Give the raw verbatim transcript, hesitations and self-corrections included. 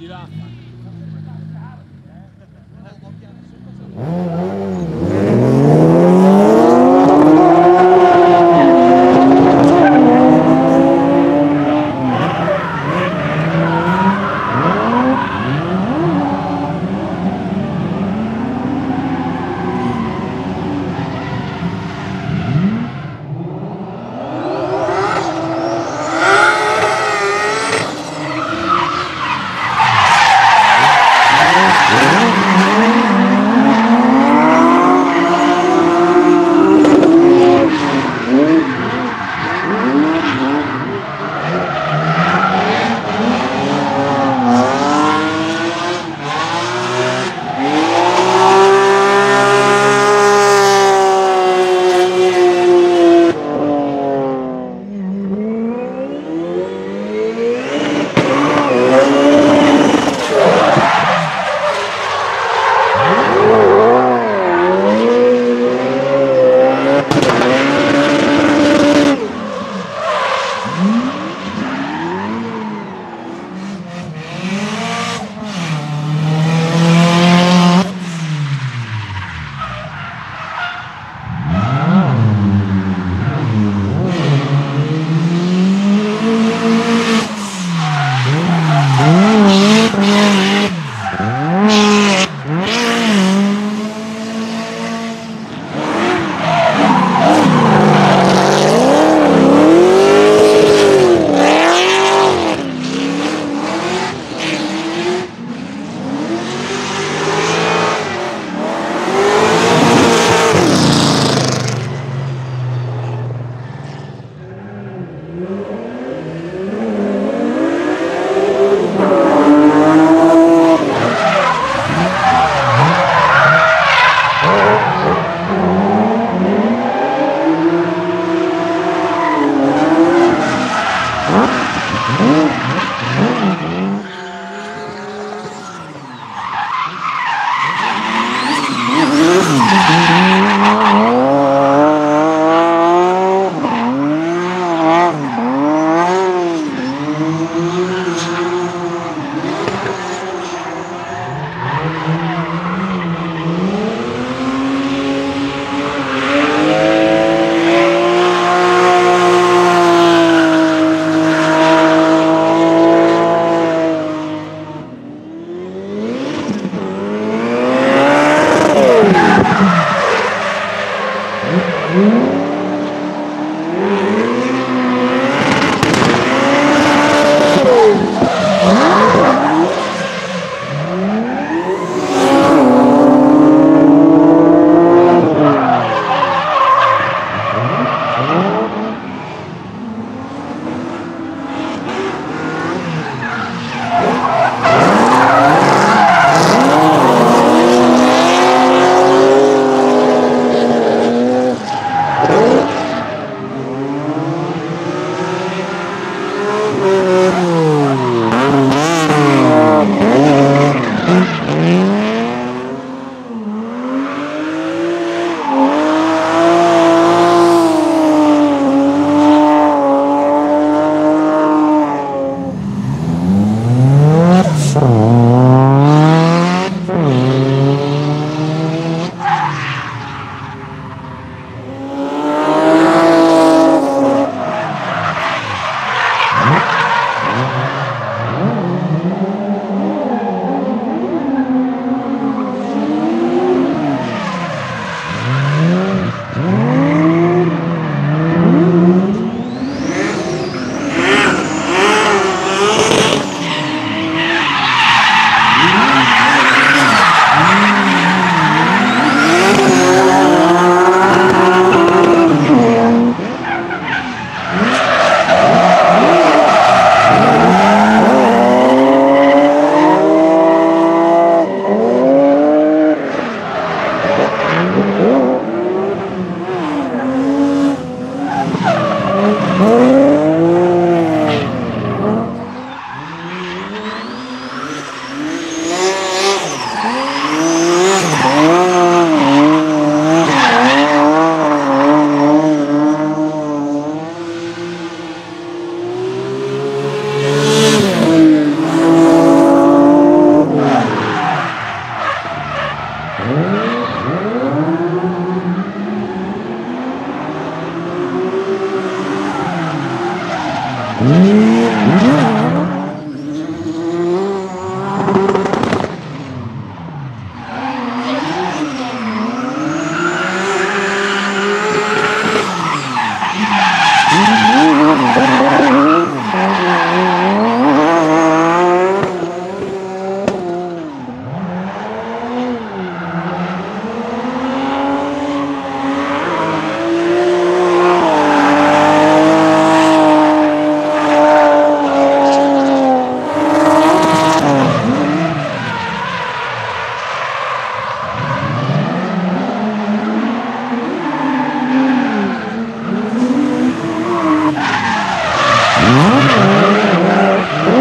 di là. Oh,